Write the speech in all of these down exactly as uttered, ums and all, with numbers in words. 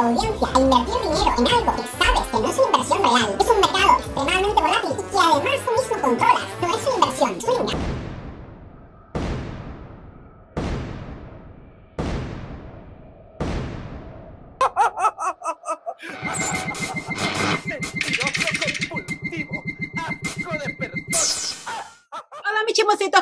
tu audiencia a invertir dinero en algo que sabes que no es una inversión real, es un mercado extremadamente volátil y que además tú mismo controlas, no es una inversión, es un engaño.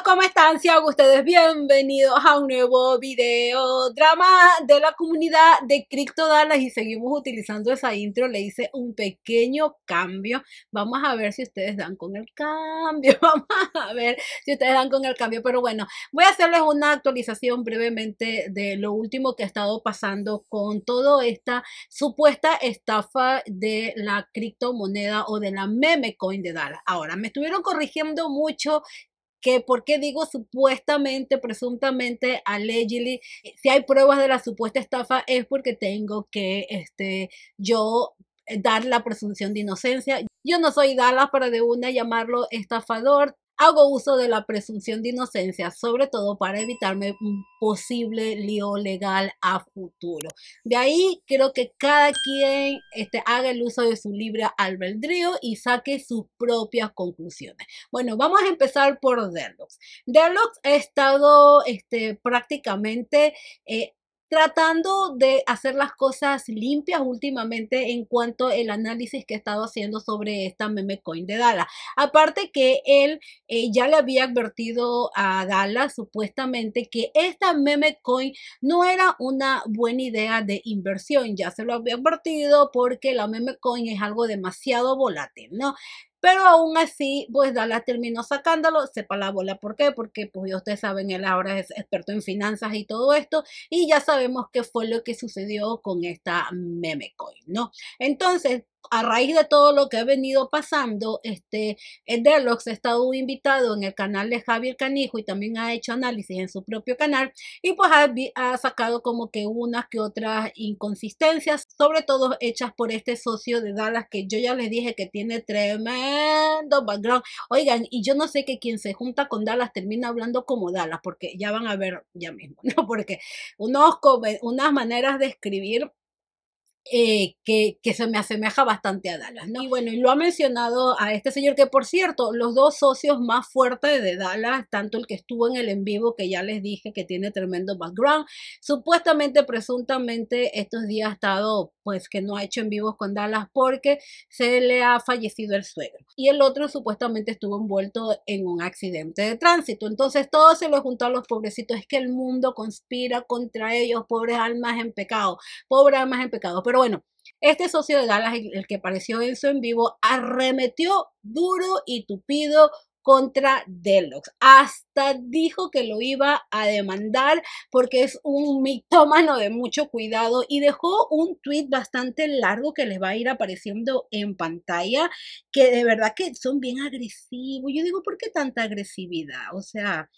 ¿Cómo están? Sean ustedes bienvenidos a un nuevo video drama de la comunidad de Criptodala y seguimos utilizando esa intro. Le hice un pequeño cambio. Vamos a ver si ustedes dan con el cambio. Vamos a ver si ustedes dan con el cambio. Pero bueno, voy a hacerles una actualización brevemente de lo último que ha estado pasando con toda esta supuesta estafa de la criptomoneda o de la meme coin de Dalas. Ahora, me estuvieron corrigiendo mucho que por qué digo supuestamente, presuntamente, allegedly. Si hay pruebas de la supuesta estafa es porque tengo que este, yo dar la presunción de inocencia. Yo no soy Dalas para de una llamarlo estafador. Hago uso de la presunción de inocencia, sobre todo para evitarme un posible lío legal a futuro. De ahí creo que cada quien este, haga el uso de su libre albedrío y saque sus propias conclusiones. Bueno, vamos a empezar por Delox. Delox ha estado este, prácticamente... Eh, tratando de hacer las cosas limpias últimamente en cuanto al análisis que he estado haciendo sobre esta meme coin de Dalas. Aparte que él eh, ya le había advertido a Dalas supuestamente que esta meme coin no era una buena idea de inversión. Ya se lo había advertido porque la meme coin es algo demasiado volátil, ¿no? Pero aún así, pues Dalas terminó sacándolo, sepa la bola por qué, porque pues ya ustedes saben, él ahora es experto en finanzas y todo esto, y ya sabemos qué fue lo que sucedió con esta meme coin, ¿no? Entonces, a raíz de todo lo que ha venido pasando, este, Delox ha estado invitado en el canal de Javier Canijo y también ha hecho análisis en su propio canal y pues ha, ha sacado como que unas que otras inconsistencias, sobre todo hechas por este socio de Dalas que yo ya les dije que tiene tremendo background. Oigan, y yo no sé que quien se junta con Dalas termina hablando como Dalas, porque ya van a ver ya mismo, ¿no? Porque unos, unas maneras de escribir Eh, que, que se me asemeja bastante a Dalas, ¿no? Y bueno, y lo ha mencionado a este señor, que por cierto, los dos socios más fuertes de Dalas, tanto el que estuvo en el en vivo, que ya les dije que tiene tremendo background, supuestamente, presuntamente, estos días ha estado, pues, que no ha hecho en vivos con Dalas porque se le ha fallecido el suegro. Y el otro supuestamente estuvo envuelto en un accidente de tránsito. Entonces, todo se lo juntó a los pobrecitos. Es que el mundo conspira contra ellos, pobres almas en pecado, pobres almas en pecado. Pero bueno, este socio de Dalas, el que apareció en su en vivo, arremetió duro y tupido contra Delox. Hasta dijo que lo iba a demandar porque es un mitómano de mucho cuidado y dejó un tweet bastante largo que les va a ir apareciendo en pantalla, que de verdad que son bien agresivos. Yo digo, ¿por qué tanta agresividad? O sea...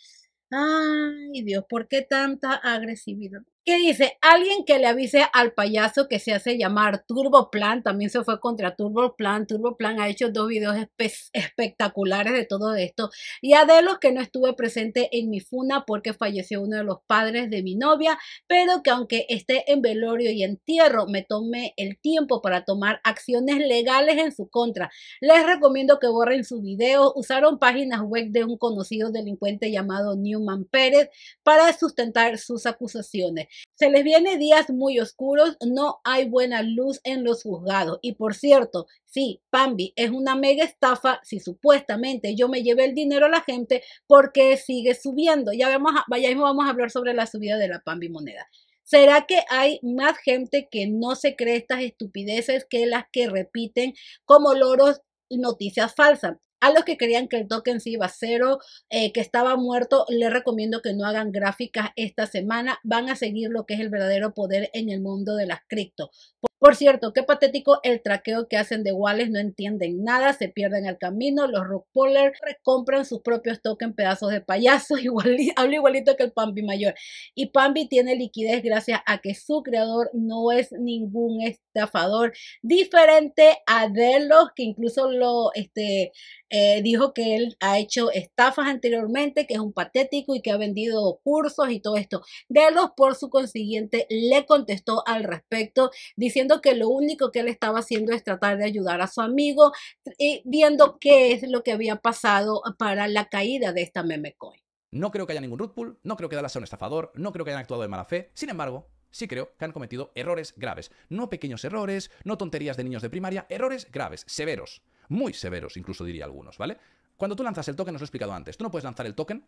ay, Dios, ¿por qué tanta agresividad? ¿Qué dice? Alguien que le avise al payaso que se hace llamar Turbo Plant. También se fue contra Turbo Plant. Turbo Plant ha hecho dos videos espe espectaculares de todo esto. Y a Delox, que no estuve presente en mi funa porque falleció uno de los padres de mi novia, pero que aunque esté en velorio y entierro, me tomé el tiempo para tomar acciones legales en su contra. Les recomiendo que borren su video. Usaron páginas web de un conocido delincuente llamado Newman Pérez para sustentar sus acusaciones. Se les viene días muy oscuros, no hay buena luz en los juzgados. Y por cierto, sí, Pambi es una mega estafa si supuestamente yo me llevé el dinero a la gente porque sigue subiendo. Ya vemos, ya mismo vamos a hablar sobre la subida de la Pambi moneda. ¿Será que hay más gente que no se cree estas estupideces que las que repiten como loros noticias falsas? A los que creían que el token se iba a cero, eh, que estaba muerto, les recomiendo que no hagan gráficas esta semana. Van a seguir lo que es el verdadero poder en el mundo de las cripto. Por, por cierto, qué patético el traqueo que hacen de wallets. No entienden nada, se pierden al camino. Los rug pullers recompran sus propios tokens, pedazos de payaso. Igual, hablo igualito que el Pambi mayor. Y Pambi tiene liquidez gracias a que su creador no es ningún estafador. Diferente a Delox, que incluso lo... este Eh, dijo que él ha hecho estafas anteriormente, que es un patético y que ha vendido cursos y todo esto. Delos, por su consiguiente, le contestó al respecto, diciendo que lo único que él estaba haciendo es tratar de ayudar a su amigo y viendo qué es lo que había pasado para la caída de esta meme coin. No creo que haya ningún root pool, no creo que Dalas sea un estafador, no creo que hayan actuado de mala fe. Sin embargo, sí creo que han cometido errores graves. No pequeños errores, no tonterías de niños de primaria, errores graves, severos. Muy severos, incluso diría algunos, ¿vale? Cuando tú lanzas el token, os lo he explicado antes, tú no puedes lanzar el token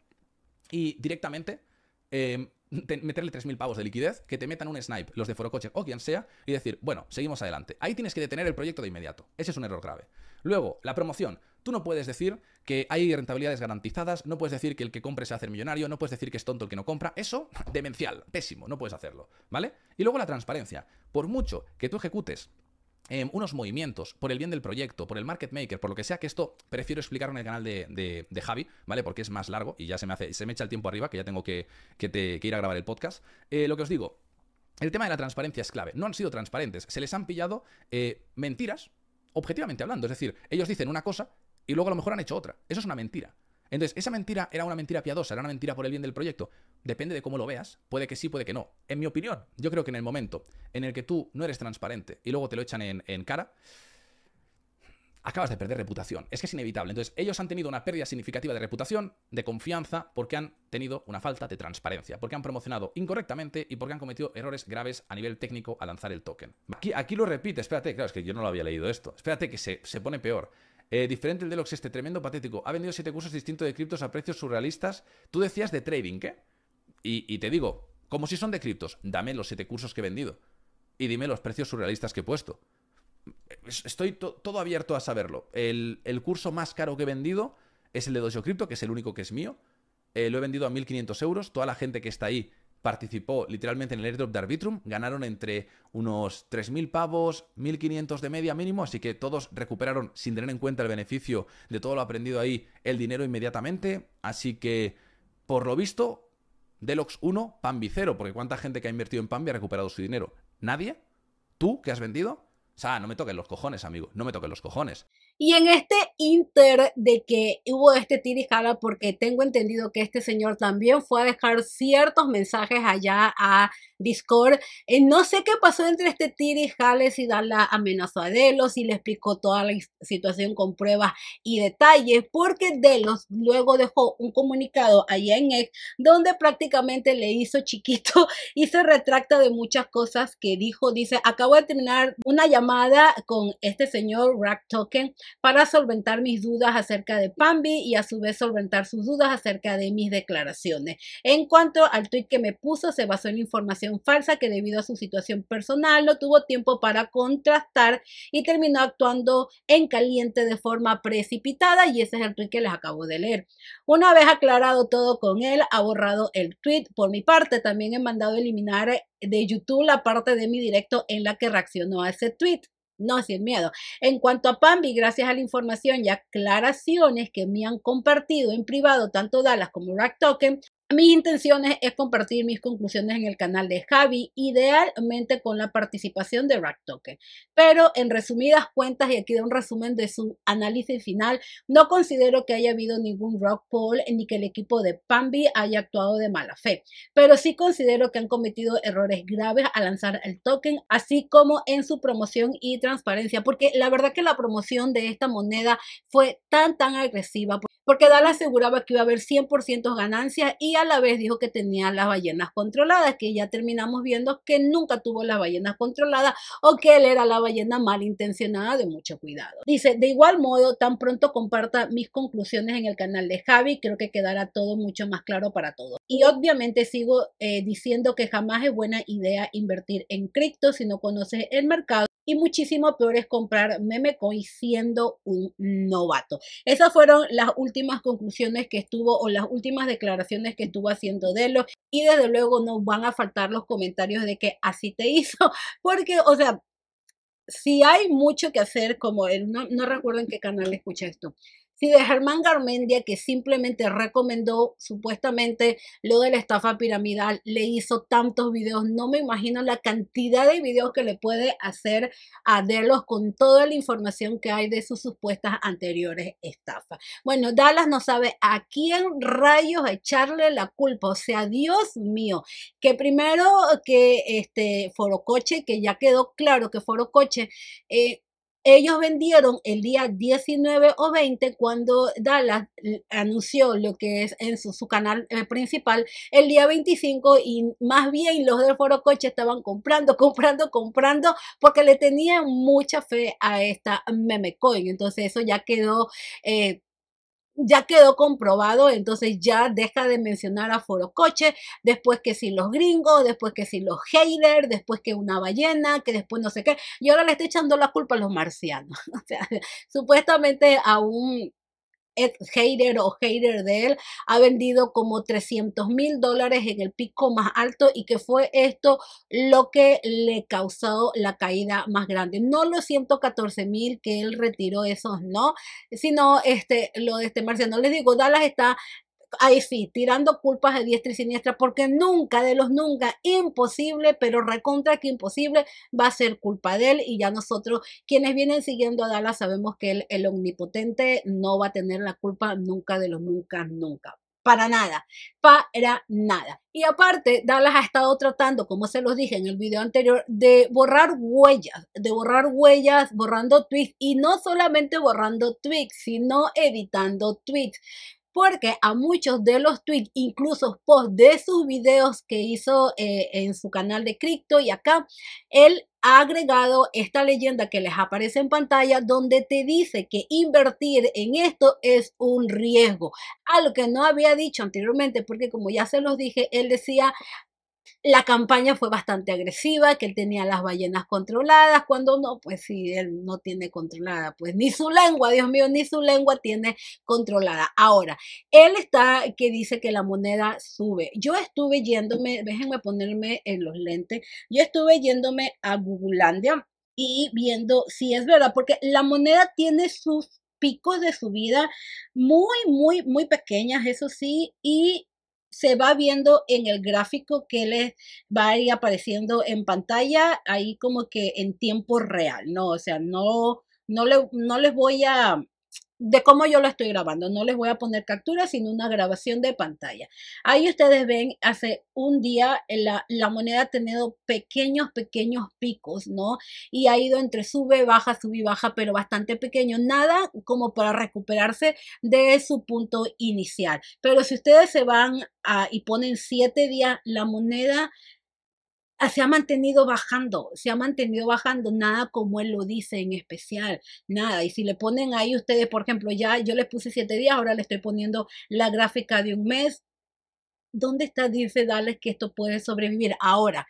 y directamente eh, te, meterle tres mil pavos de liquidez, que te metan un snipe, los de Forocoche o quien sea, y decir, bueno, seguimos adelante. Ahí tienes que detener el proyecto de inmediato. Ese es un error grave. Luego, la promoción. Tú no puedes decir que hay rentabilidades garantizadas, no puedes decir que el que compre se hace millonario, no puedes decir que es tonto el que no compra. Eso, demencial, pésimo, no puedes hacerlo, ¿vale? Y luego la transparencia. Por mucho que tú ejecutes Eh, unos movimientos por el bien del proyecto, por el market maker, por lo que sea, que esto prefiero explicar en el canal de, de, de Javi, ¿vale? Porque es más largo y ya se me hace, se me echa el tiempo arriba, que ya tengo que, que, te, que ir a grabar el podcast. Eh, lo que os digo, el tema de la transparencia es clave. No han sido transparentes, se les han pillado eh, mentiras, objetivamente hablando. Es decir, ellos dicen una cosa y luego a lo mejor han hecho otra. Eso es una mentira. Entonces, ¿esa mentira era una mentira piadosa? ¿Era una mentira por el bien del proyecto? Depende de cómo lo veas. Puede que sí, puede que no. En mi opinión, yo creo que en el momento en el que tú no eres transparente y luego te lo echan en, en cara, acabas de perder reputación. Es que es inevitable. Entonces, ellos han tenido una pérdida significativa de reputación, de confianza, porque han tenido una falta de transparencia, porque han promocionado incorrectamente y porque han cometido errores graves a nivel técnico al lanzar el token. Aquí, aquí lo repite. Espérate, claro, es que yo no lo había leído esto. Espérate que se, se pone peor. Eh, diferente el Delox este, tremendo patético. Ha vendido siete cursos distintos de criptos a precios surrealistas. Tú decías de trading, ¿qué? Y, y te digo, como si son de criptos, dame los siete cursos que he vendido y dime los precios surrealistas que he puesto. Estoy to todo abierto a saberlo. El, el curso más caro que he vendido es el de Dosio Crypto, que es el único que es mío. Eh, lo he vendido a mil quinientos euros. Toda la gente que está ahí participó literalmente en el airdrop de Arbitrum, ganaron entre unos tres mil pavos, mil quinientos de media mínimo, así que todos recuperaron, sin tener en cuenta el beneficio de todo lo aprendido ahí, el dinero inmediatamente. Así que, por lo visto, Delox uno, Pambi cero, porque ¿cuánta gente que ha invertido en Pambi ha recuperado su dinero? ¿Nadie? ¿Tú, que has vendido? O sea, no me toquen los cojones, amigo, no me toquen los cojones. Y en este inter de que hubo este tir y jala, porque tengo entendido que este señor también fue a dejar ciertos mensajes allá a Discord, eh, no sé qué pasó entre este tir y jala, si Dalas amenazó a Delos, si le explicó toda la situación con pruebas y detalles, porque Delos luego dejó un comunicado allá en X donde prácticamente le hizo chiquito y se retracta de muchas cosas que dijo. Dice, acabo de terminar una llamada con este señor Rack Token para solventar mis dudas acerca de Pambi y a su vez solventar sus dudas acerca de mis declaraciones. En cuanto al tweet que me puso, se basó en información falsa que debido a su situación personal no tuvo tiempo para contrastar y terminó actuando en caliente de forma precipitada, y ese es el tweet que les acabo de leer. Una vez aclarado todo con él, ha borrado el tweet. Por mi parte, también he mandado eliminar de YouTube la parte de mi directo en la que reaccionó a ese tweet. No, sin miedo. En cuanto a Pambi, gracias a la información y aclaraciones que me han compartido en privado tanto Dalas como Rack Token, mis intenciones es compartir mis conclusiones en el canal de Javi, idealmente con la participación de Rack Token. Pero en resumidas cuentas, y aquí de un resumen de su análisis final, no considero que haya habido ningún rock poll ni que el equipo de Pambi haya actuado de mala fe. Pero sí considero que han cometido errores graves al lanzar el token, así como en su promoción y transparencia. Porque la verdad que la promoción de esta moneda fue tan, tan agresiva. Porque Dalas aseguraba que iba a haber cien por ciento ganancias y a la vez dijo que tenía las ballenas controladas, que ya terminamos viendo que nunca tuvo las ballenas controladas o que él era la ballena malintencionada de mucho cuidado. Dice, de igual modo, tan pronto comparta mis conclusiones en el canal de Javi, creo que quedará todo mucho más claro para todos. Y obviamente sigo eh, diciendo que jamás es buena idea invertir en cripto si no conoces el mercado. Y muchísimo peor es comprar memecoin siendo un novato. Esas fueron las últimas conclusiones que estuvo, o las últimas declaraciones que estuvo haciendo Delos. Y desde luego no van a faltar los comentarios de que así te hizo. Porque, o sea, si hay mucho que hacer, como él, no, no recuerdo en qué canal escuché esto. Sí, de Germán Garmendia, que simplemente recomendó supuestamente lo de la estafa piramidal, le hizo tantos videos, no me imagino la cantidad de videos que le puede hacer a Delos con toda la información que hay de sus supuestas anteriores estafas. Bueno, Dalas no sabe a quién rayos echarle la culpa, o sea, Dios mío, que primero que este Forocoche, que ya quedó claro que Forocoche, eh, ellos vendieron el día diecinueve o veinte cuando Dalas anunció lo que es en su, su canal principal el día veinticinco, y más bien los del Forocoche estaban comprando, comprando, comprando porque le tenían mucha fe a esta meme coin. Entonces eso ya quedó... Eh, Ya quedó comprobado, entonces ya deja de mencionar a Forocoche, después que si los gringos, después que si los haters, después que una ballena, que después no sé qué, y ahora le está echando la culpa a los marcianos. O sea, supuestamente a un hater o hater de él ha vendido como trescientos mil dólares en el pico más alto, y que fue esto lo que le causó la caída más grande, no los ciento catorce mil que él retiró, esos no, sino este lo de este marciano. Les digo, Dalas está ahí sí, tirando culpas de diestra y siniestra, porque nunca, de los nunca, imposible, pero recontra que imposible, va a ser culpa de él. Y ya nosotros, quienes vienen siguiendo a Dalas, sabemos que él, el omnipotente, no va a tener la culpa nunca de los nunca, nunca. Para nada, para nada. Y aparte, Dalas ha estado tratando, como se los dije en el video anterior, de borrar huellas, de borrar huellas, borrando tweets, y no solamente borrando tweets, sino editando tweets. Porque a muchos de los tweets, incluso post de sus videos que hizo eh, en su canal de cripto y acá, él ha agregado esta leyenda que les aparece en pantalla, donde te dice que invertir en esto es un riesgo. Algo que no había dicho anteriormente, porque como ya se los dije, él decía... La campaña fue bastante agresiva, que él tenía las ballenas controladas, cuando no, pues sí, él no tiene controlada, pues ni su lengua, Dios mío, ni su lengua tiene controlada. Ahora, él está que dice que la moneda sube. Yo estuve yéndome, déjenme ponerme en los lentes, yo estuve yéndome a Googlelandia y viendo si es verdad, porque la moneda tiene sus picos de subida muy, muy, muy pequeñas, eso sí, y... se va viendo en el gráfico que les va a ir apareciendo en pantalla, ahí como que en tiempo real, ¿no? O sea, no, no, le, no les voy a, de cómo yo lo estoy grabando, no les voy a poner captura, sino una grabación de pantalla. Ahí ustedes ven, hace un día la, la moneda ha tenido pequeños, pequeños picos, ¿no? Y ha ido entre sube, baja, sube y baja, pero bastante pequeño, nada como para recuperarse de su punto inicial. Pero si ustedes se van a, y ponen siete días, la moneda... se ha mantenido bajando, se ha mantenido bajando, nada como él lo dice en especial, nada. Y si le ponen ahí ustedes, por ejemplo, ya yo les puse siete días, ahora le estoy poniendo la gráfica de un mes. ¿Dónde está? Dice Dalas que esto puede sobrevivir. Ahora,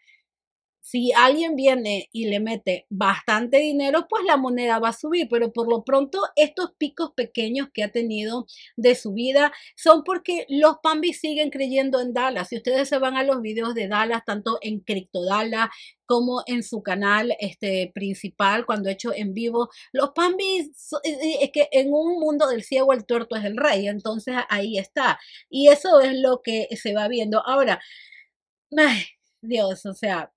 si alguien viene y le mete bastante dinero, pues la moneda va a subir, pero por lo pronto estos picos pequeños que ha tenido de subida son porque los Pambi siguen creyendo en Dalas. Si ustedes se van a los videos de Dalas, tanto en Criptodala como en su canal este, principal, cuando he hecho en vivo, los Pambis, es que en un mundo del ciego el tuerto es el rey, entonces ahí está. Y eso es lo que se va viendo. Ahora, ay, Dios, o sea...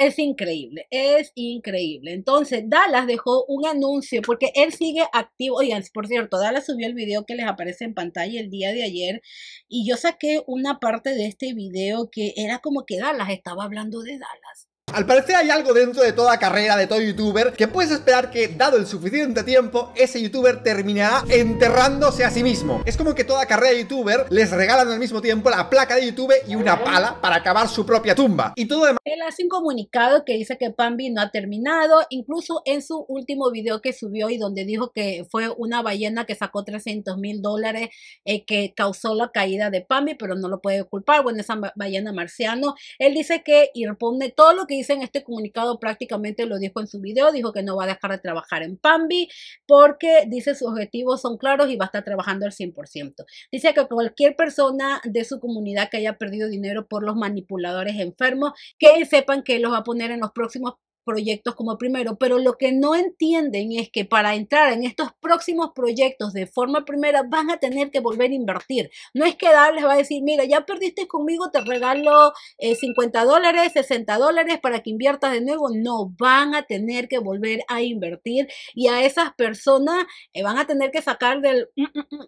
es increíble, es increíble. Entonces, Dalas dejó un anuncio porque él sigue activo. Oigan, por cierto, Dalas subió el video que les aparece en pantalla el día de ayer y yo saqué una parte de este video que era como que Dalas estaba hablando de Dalas. Al parecer hay algo dentro de toda carrera, de todo youtuber, que puedes esperar que, dado el suficiente tiempo, ese youtuber terminará enterrándose a sí mismo. Es como que toda carrera de youtuber les regalan al mismo tiempo la placa de YouTube y una pala para cavar su propia tumba. Y todo demás... él hace un comunicado que dice que Pambi no ha terminado, incluso en su último video que subió y donde dijo que fue una ballena que sacó trescientos mil dólares eh, que causó la caída de Pambi, pero no lo puede culpar, bueno, esa ballena marciano. Él dice que, y repone todo lo que dicen este comunicado, prácticamente lo dijo en su video, dijo que no va a dejar de trabajar en Pambi porque dice sus objetivos son claros y va a estar trabajando al cien por ciento. Dice que cualquier persona de su comunidad que haya perdido dinero por los manipuladores enfermos, que sepan que los va a poner en los próximos proyectos como primero, pero lo que no entienden es que para entrar en estos próximos proyectos de forma primera van a tener que volver a invertir. No es que Dalas les va a decir, mira, ya perdiste conmigo, te regalo eh, cincuenta dólares, sesenta dólares para que inviertas de nuevo. No, van a tener que volver a invertir y a esas personas eh, van a tener que sacar del,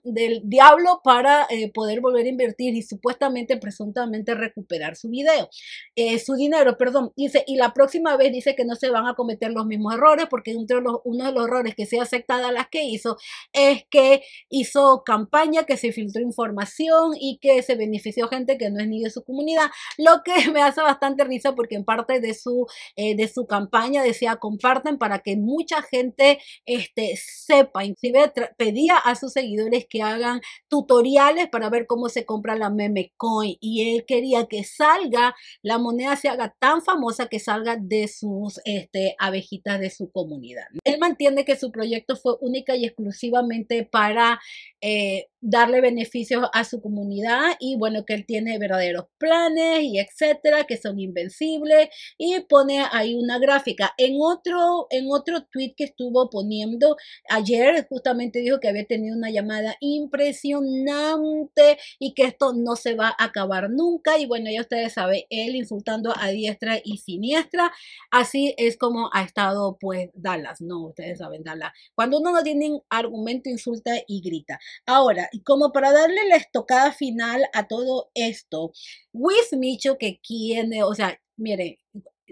del diablo para eh, poder volver a invertir y supuestamente, presuntamente recuperar su video, eh, su dinero, perdón. Dice, y la próxima vez dice que no se van a cometer los mismos errores, porque uno de los, uno de los errores que se acepta a las que hizo es que hizo campaña, que se filtró información y que se benefició gente que no es ni de su comunidad, lo que me hace bastante risa porque en parte de su, eh, de su campaña decía compartan para que mucha gente este, sepa, inclusive pedía a sus seguidores que hagan tutoriales para ver cómo se compra la meme coin y él quería que salga, la moneda se haga tan famosa que salga de sus este, abejitas de su comunidad. Él mantiene que su proyecto fue única y exclusivamente para eh, darle beneficios a su comunidad y bueno, que él tiene verdaderos planes y etcétera, que son invencibles y pone ahí una gráfica. En otro, en otro tweet que estuvo poniendo ayer justamente dijo que había tenido una llamada impresionante y que esto no se va a acabar nunca y bueno, ya ustedes saben, él insultando a diestra y siniestra. Así es como ha estado pues Dalas, ¿no? Ustedes saben, Dalas, cuando uno no tiene argumento insulta y grita. Ahora, y como para darle la estocada final a todo esto, Wismichu, que tiene, o sea, miren,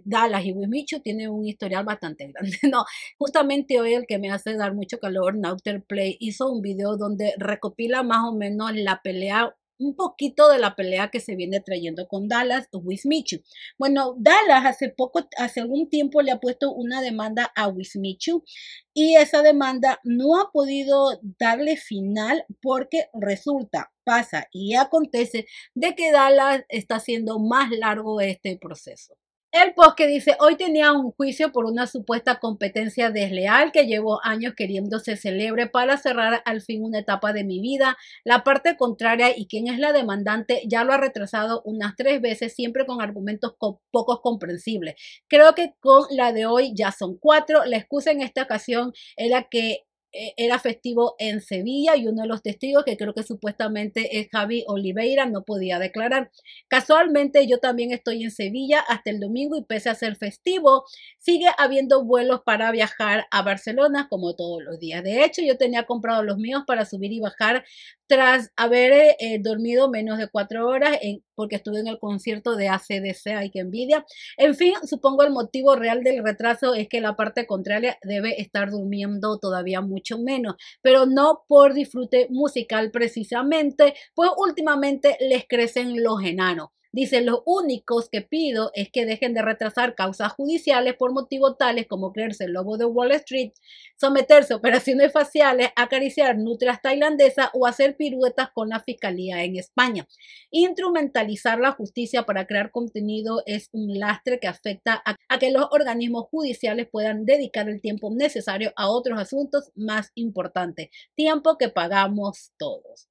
Dalas y Wismichu tienen un historial bastante grande, ¿no? Justamente hoy el que me hace dar mucho calor, Nauterplay, hizo un video donde recopila más o menos la pelea, un poquito de la pelea que se viene trayendo con Dalas o Wismichu. Bueno, Dalas hace poco, hace algún tiempo le ha puesto una demanda a Wismichu y esa demanda no ha podido darle final porque resulta, pasa y acontece de que Dalas está haciendo más largo este proceso. El post que dice, hoy tenía un juicio por una supuesta competencia desleal que llevo años queriendo se celebre para cerrar al fin una etapa de mi vida. La parte contraria y quien es la demandante ya lo ha retrasado unas tres veces, siempre con argumentos co poco comprensibles. Creo que con la de hoy ya son cuatro. La excusa en esta ocasión era que era festivo en Sevilla y uno de los testigos, que creo que supuestamente es Javi Oliveira, no podía declarar. Casualmente yo también estoy en Sevilla hasta el domingo y pese a ser festivo sigue habiendo vuelos para viajar a Barcelona como todos los días. De hecho yo tenía comprado los míos para subir y bajar tras haber eh, dormido menos de cuatro horas en, porque estuve en el concierto de A C D C, ay que envidia. En fin, supongo el motivo real del retraso es que la parte contraria debe estar durmiendo todavía mucho menos, pero no por disfrute musical precisamente, pues últimamente les crecen los enanos. Dice, los únicos que pido es que dejen de retrasar causas judiciales por motivos tales como creerse el lobo de Wall Street, someterse a operaciones faciales, acariciar nutrias tailandesas o hacer piruetas con la fiscalía en España. Instrumentalizar la justicia para crear contenido es un lastre que afecta a, a que los organismos judiciales puedan dedicar el tiempo necesario a otros asuntos más importantes, tiempo que pagamos todos.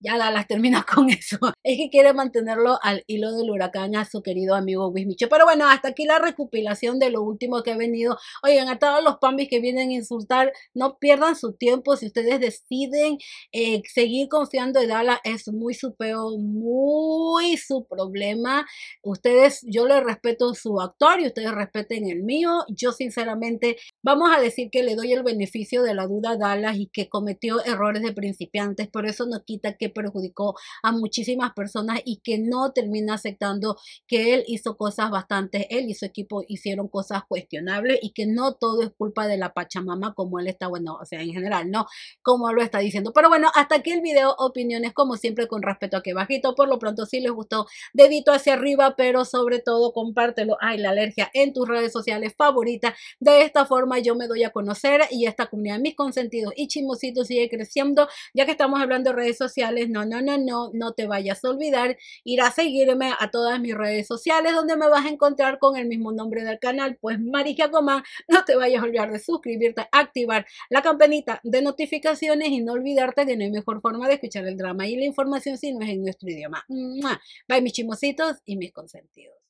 Ya Dalas termina con eso. Es que quiere mantenerlo al hilo del huracán a su querido amigo Wismichu. Pero bueno, hasta aquí la recopilación de lo último que ha venido. Oigan, a todos los pambis que vienen a insultar, no pierdan su tiempo. Si ustedes deciden eh, seguir confiando en Dalas, es muy su peo, muy su problema. Ustedes, yo les respeto su actuar y ustedes respeten el mío. Yo sinceramente, vamos a decir que le doy el beneficio de la duda a Dalas y que cometió errores de principiantes, pero eso no quita que perjudicó a muchísimas personas y que no termina aceptando que él hizo cosas bastante, él y su equipo hicieron cosas cuestionables y que no todo es culpa de la Pachamama como él está, bueno, o sea, en general, no, como lo está diciendo. Pero bueno, hasta aquí el video, opiniones como siempre con respeto aquí bajito. Por lo pronto, si les gustó, dedito hacia arriba, pero sobre todo compártelo, ay, la alergia, en tus redes sociales favoritas. De esta forma yo me doy a conocer y esta comunidad, mis consentidos y chismositos, sigue creciendo, ya que estamos hablando de redes sociales. No, no, no, no, no te vayas a olvidar ir a seguirme a todas mis redes sociales donde me vas a encontrar con el mismo nombre del canal, pues Mary Geacoman. No te vayas a olvidar de suscribirte, activar la campanita de notificaciones y no olvidarte que no hay mejor forma de escuchar el drama y la información si no es en nuestro idioma. ¡Mua! Bye mis chimositos y mis consentidos.